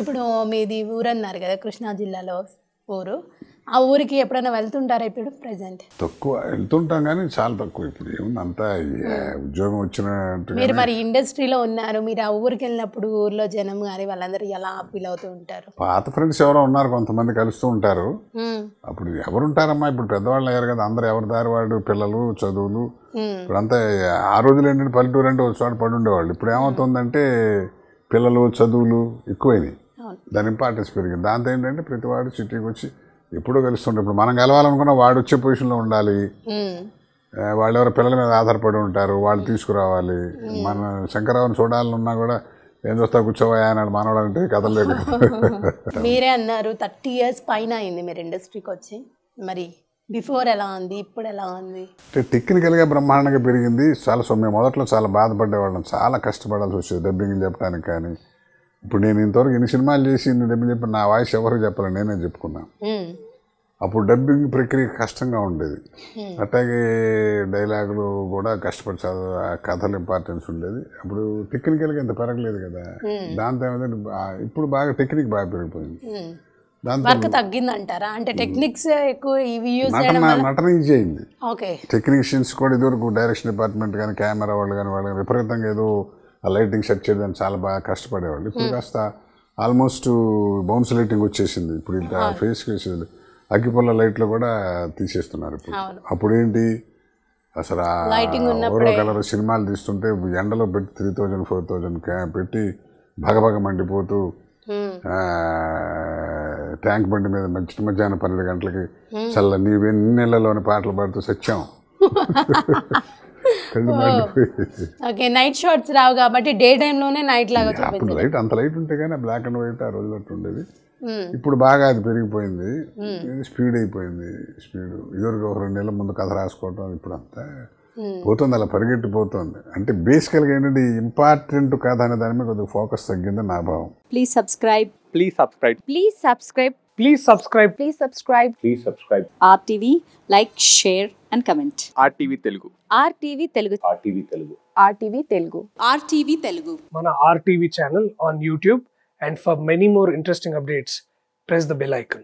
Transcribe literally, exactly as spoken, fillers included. ఇప్పుడు మీది ఊరు అన్నారు కదా కృష్ణా జిల్లాలో ఊరు ఆ ఊరికి ఎప్పుడైనా వెళ్తుంటారా ఇప్పుడు ప్రెజెంట్? తక్కువ వెళ్తుంటాం కానీ చాలా తక్కువ. ఇప్పుడు ఏముందంతా ఉద్యోగం వచ్చినట్టు. మీరు మరి ఇండస్ట్రీలో ఉన్నారు, మీరు ఆ ఊరికి వెళ్ళినప్పుడు ఊర్లో జనం కానీ వాళ్ళందరూ ఎలా ఫీల్ అవుతూ ఉంటారు? పాత ఫ్రెండ్స్ ఎవరో ఉన్నారు, కొంతమంది కలుస్తూ ఉంటారు. అప్పుడు ఎవరు ఉంటారమ్మా, ఇప్పుడు పెద్దవాళ్ళు అయ్యారు కదా, అందరు ఎవరి దారి వాళ్ళు, పిల్లలు, చదువులు. ఇప్పుడంతా ఆ రోజులు ఏంటంటే పల్లెటూరు అంటే ఒక చోట పడి ఉండేవాళ్ళు. ఇప్పుడు ఏమవుతుందంటే పిల్లలు, చదువులు ఎక్కువైంది, దాని ఇంపార్టెన్స్ పెరిగింది. దాంతో ఏంటంటే ప్రతి వాడు సిటీకి వచ్చి ఎప్పుడూ కలుస్తుంటారు. ఇప్పుడు మనం కలవాలనుకున్న వాడు వచ్చే పొజిషన్లో ఉండాలి, వాళ్ళు ఎవరో పిల్లల మీద ఆధారపడి ఉంటారు, వాళ్ళు తీసుకురావాలి. మన శంకరావుని చూడాలన్నా కూడా ఏం చూస్తా కూర్చోవా అన్నాడు మనవాడు అంటే కథలు లేదు. మీరే అన్నారు థర్టీ ఇయర్స్ పైన అయింది మీరు ఇండస్ట్రీకి వచ్చి, మరి బిఫోర్ ఎలా ఉంది, ఇప్పుడు ఎలా ఉంది? అంటే టెక్నికల్గా బ్రహ్మాండంగా పెరిగింది. చాలా సో మేము మొదట్లో చాలా బాధపడేవాళ్ళం, చాలా కష్టపడాల్సి వచ్చేది డబ్బింగ్ చెప్పడానికి. కానీ ఇప్పుడు నేను ఇంతవరకు ఎన్ని సినిమాలు చేసి ఇన్ని డబ్బింగ్ చెప్పి నా వాయిస్ ఎవరు చెప్పాలని నేనే చెప్పుకున్నాను. అప్పుడు డబ్బింగ్ ప్రక్రియ కష్టంగా ఉండేది, అట్లాగే డైలాగులు కూడా కష్టపడి చదువు, కథలు ఇంపార్టెన్స్ ఉండేది. అప్పుడు టెక్నికల్గా ఇంత పెరగలేదు కదా, దాంతో ఏమైందంటే ఇప్పుడు బాగా టెక్నిక్ బాగా పెరిగిపోయింది. వర్క్ తగ్గిందంటారా? అంటే టెక్నిక్స్ ఎక్కువ, నటన ఈజీ అయింది. టెక్నీషియన్స్ కూడా ఇదివరకు డైరెక్షన్ డిపార్ట్మెంట్ కానీ కెమెరా వాళ్ళు కానీ వాళ్ళు విపరీతంగా ఏదో లైటింగ్ సెట్ చేయడానికి చాలా బాగా కష్టపడేవాళ్ళు. ఇప్పుడు కాస్త ఆల్మోస్ట్ బౌన్స్ లైటింగ్ వచ్చేసింది. ఇప్పుడు ఇంత ఫేస్ చేసేది అగ్గిపుల్ల లైట్లు కూడా తీసేస్తున్నారు ఇప్పుడు. అప్పుడేంటి అసలు ఓరో కలర్ సినిమాలు తీస్తుంటే ఎండలో పెట్టి త్రీ థౌజండ్ ఫోర్ థౌజండ్ పెట్టి భగభగ మండిపోతూ ట్యాంక్ బండి మీద మంచి మధ్యాహ్నం పన్నెండు గంటలకి చల్ల నీవెన్ని నెలలోని పాటలు పాడుతూ సత్యం. నైట్ షాట్స్ రావు కాబట్టి డే టైంలోనే నైట్ లాగా. అప్పుడు లైట్ అంత లైట్ ఉంటే కానీ బ్లాక్ అండ్ వైట్ ఆ రోజులు అట్టు ఉండేది. ఇప్పుడు బాగా అది పెరిగిపోయింది, స్పీడ్ అయిపోయింది. స్పీడ్ ఇదివరకు ఒక రెండు నెలల ముందు కథ రాసుకోవటం, ఇప్పుడు అంతా పోతుంది, అలా పరిగెట్టిపోతుంది. అంటే బేసికల్గా ఏంటంటే ఇంపార్టెంట్ కథ అనే దాని మీద కొద్దిగా ఫోకస్ తగ్గిందని నా భావం. Please subscribe, please subscribe, please subscribe, please subscribe, please subscribe, please subscribe. RTV, like, share and comment. RTV Telugu, RTV Telugu, RTV Telugu, RTV Telugu, RTV Telugu. మన RTV channel on YouTube, and for many more interesting updates, press the bell icon.